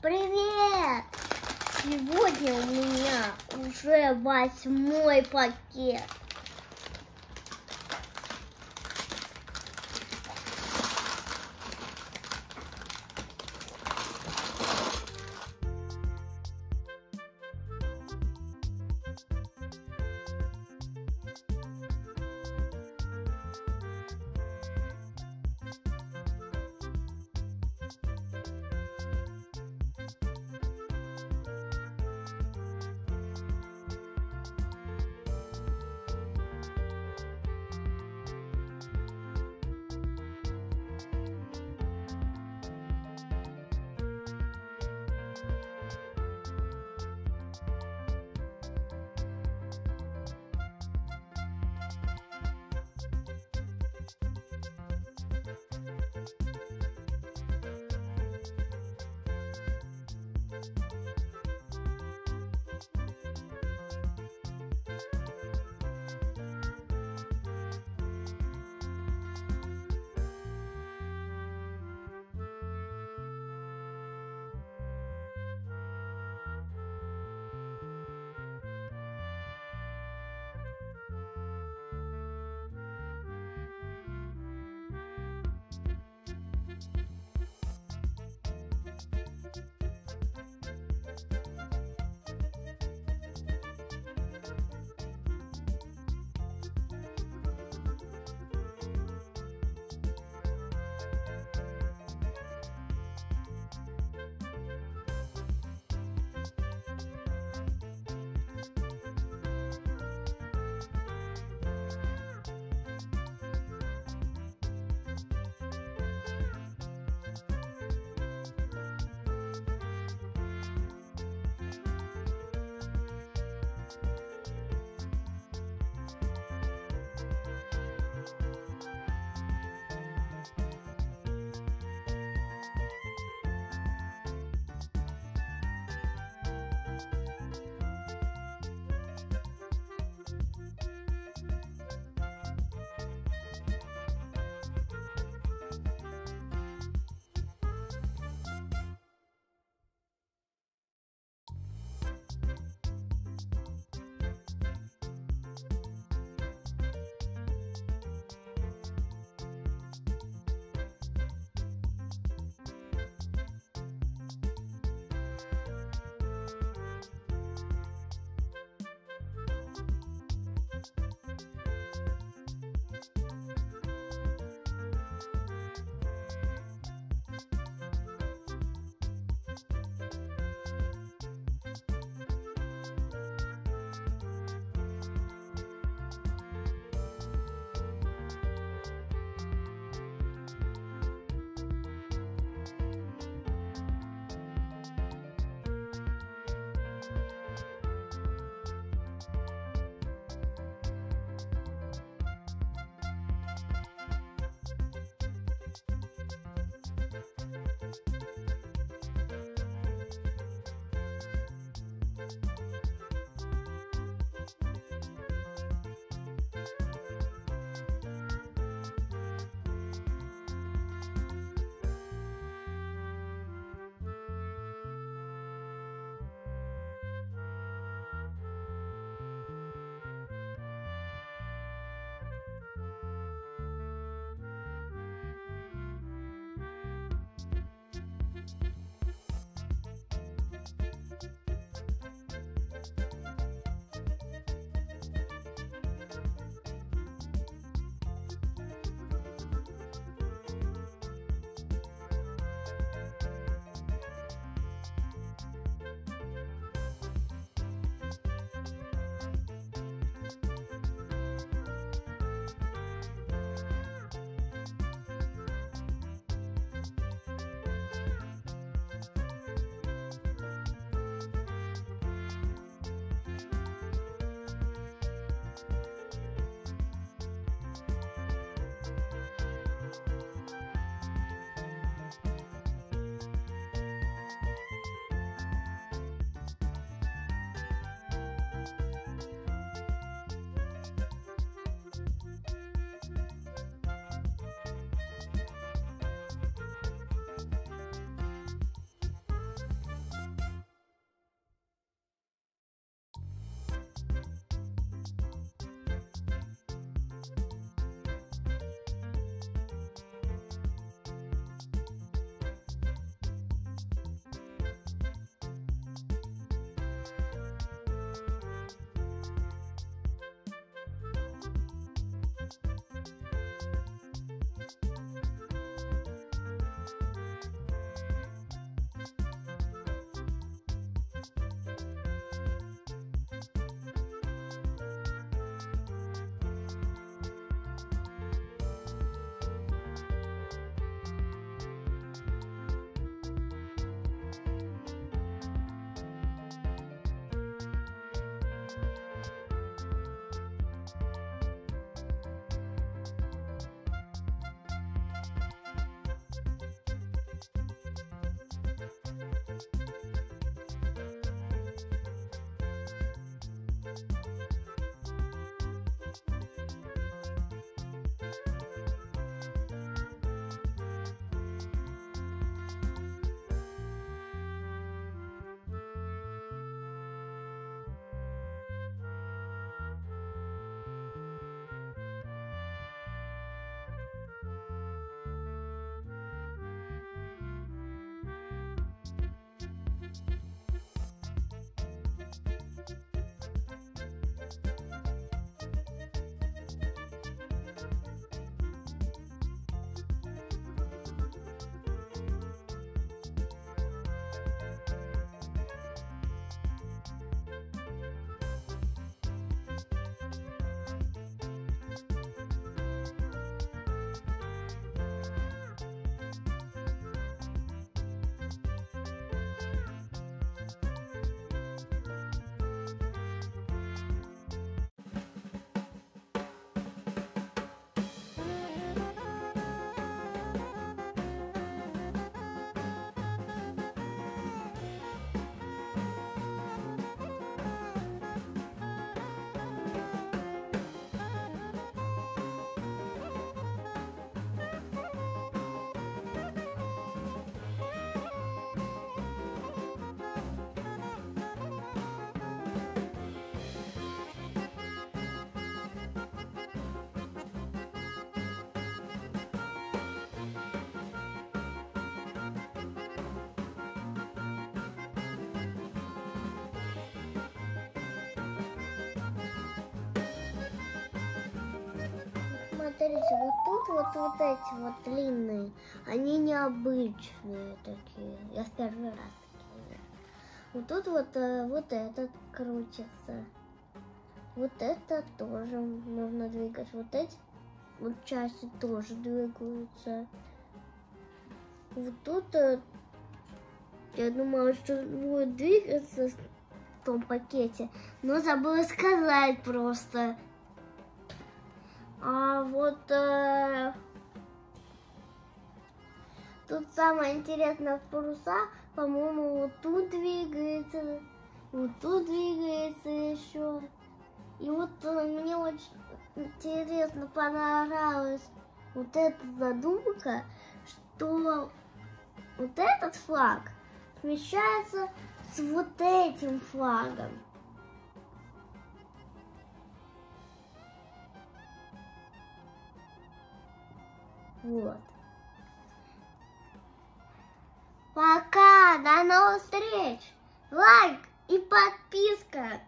Привет! Сегодня у меня уже 8-й пакет. смотрите, вот тут вот эти вот длинные, они необычные такие. Я в первый раз такие. Вот тут вот этот крутится. Вот это тоже можно двигать. Вот эти вот части тоже двигаются. Вот тут я думала, что будет двигаться в том пакете, но забыла сказать просто. А вот тут самое интересное в паруса, по-моему, вот тут двигается, вот тут двигается еще. И вот мне очень интересно понравилась вот эта задумка, что вот этот флаг смещается с вот этим флагом. Вот. Пока, до новых встреч! Лайк и подписка!